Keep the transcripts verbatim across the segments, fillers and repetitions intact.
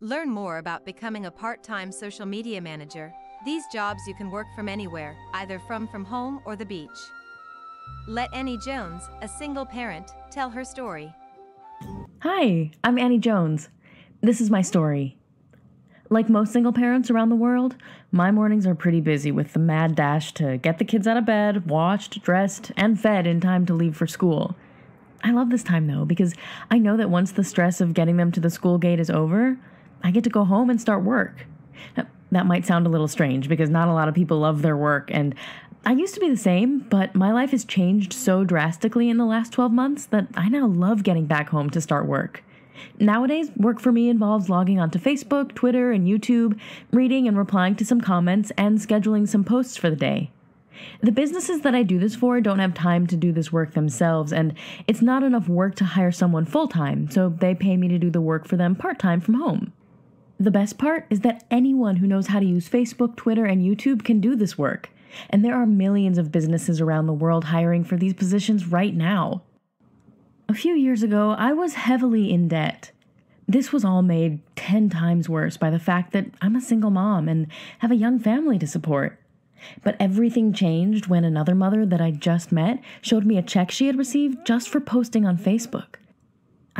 Learn more about becoming a part-time social media manager. These jobs you can work from anywhere, either from from home or the beach. Let Annie Jones, a single parent, tell her story. Hi, I'm Annie Jones. This is my story. Like most single parents around the world, my mornings are pretty busy with the mad dash to get the kids out of bed, washed, dressed, and fed in time to leave for school. I love this time, though, because I know that once the stress of getting them to the school gate is over, I get to go home and start work. That might sound a little strange because not a lot of people love their work, and I used to be the same, but my life has changed so drastically in the last twelve months that I now love getting back home to start work. Nowadays, work for me involves logging onto Facebook, Twitter, and YouTube, reading and replying to some comments, and scheduling some posts for the day. The businesses that I do this for don't have time to do this work themselves, and it's not enough work to hire someone full-time, so they pay me to do the work for them part-time from home. The best part is that anyone who knows how to use Facebook, Twitter, and YouTube can do this work, and there are millions of businesses around the world hiring for these positions right now. A few years ago, I was heavily in debt. This was all made ten times worse by the fact that I'm a single mom and have a young family to support. But everything changed when another mother that I just met showed me a check she had received just for posting on Facebook.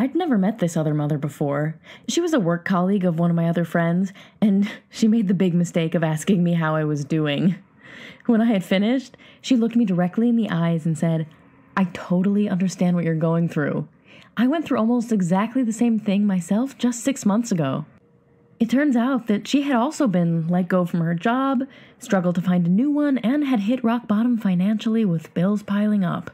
I'd never met this other mother before. She was a work colleague of one of my other friends, and she made the big mistake of asking me how I was doing. When I had finished, she looked me directly in the eyes and said, "I totally understand what you're going through. I went through almost exactly the same thing myself just six months ago." It turns out that she had also been let go from her job, struggled to find a new one, and had hit rock bottom financially with bills piling up.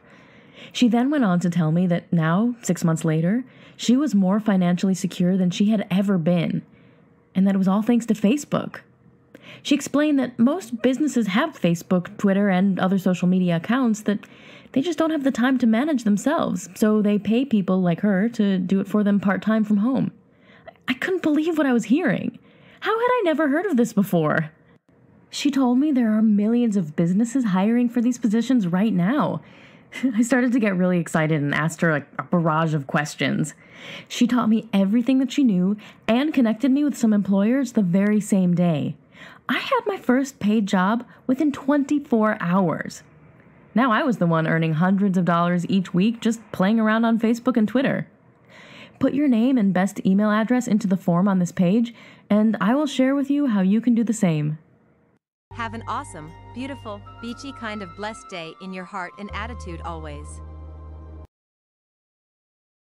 She then went on to tell me that now, six months later, she was more financially secure than she had ever been, and that it was all thanks to Facebook. She explained that most businesses have Facebook, Twitter, and other social media accounts that they just don't have the time to manage themselves, so they pay people like her to do it for them part-time from home. I couldn't believe what I was hearing. How had I never heard of this before? She told me there are millions of businesses hiring for these positions right now. I started to get really excited and asked her like a barrage of questions. She taught me everything that she knew and connected me with some employers the very same day. I had my first paid job within twenty-four hours. Now I was the one earning hundreds of dollars each week just playing around on Facebook and Twitter. Put your name and best email address into the form on this page, and I will share with you how you can do the same. Have an awesome, beautiful, beachy kind of blessed day in your heart and attitude always.